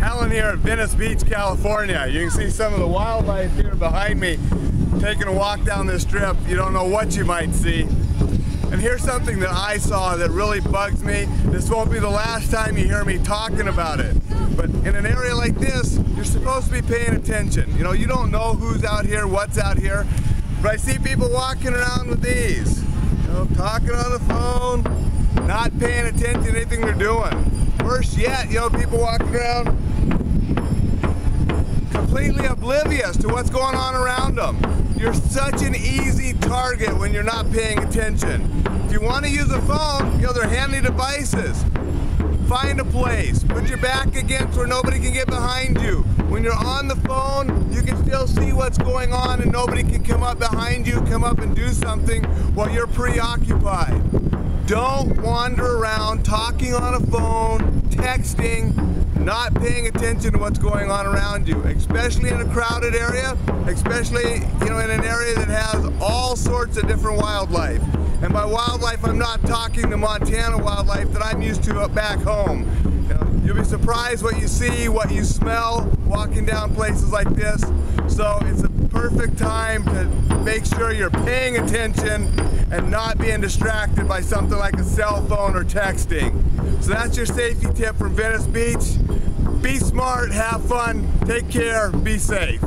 Alan here at Venice Beach, California. You can see some of the wildlife here behind me. Taking a walk down this strip, you don't know what you might see. And here's something that I saw that really bugs me. This won't be the last time you hear me talking about it. But in an area like this, you're supposed to be paying attention. You know, you don't know who's out here, what's out here. But I see people walking around with these, you know, talking on the phone, not paying attention to anything they're doing. Worse yet, you know, people walking around completely oblivious to what's going on around them. You're such an easy target when you're not paying attention. If you want to use a phone, you know, they're handy devices. Find a place, put your back against where nobody can get behind you. When you're on the phone, you can still see what's going on and nobody can come up behind you, come up and do something while you're preoccupied. Don't wander around talking on a phone, texting, not paying attention to what's going on around you, especially in a crowded area, especially, you know, in an area that has all sorts of different wildlife. And by wildlife, I'm not talking the Montana wildlife that I'm used to up back home. You know, you'll be surprised what you see, what you smell, walking down places like this. So it's a perfect time to make sure you're paying attention and not being distracted by something like a cell phone or texting. So that's your safety tip from Venice Beach. Be smart, have fun, take care, be safe.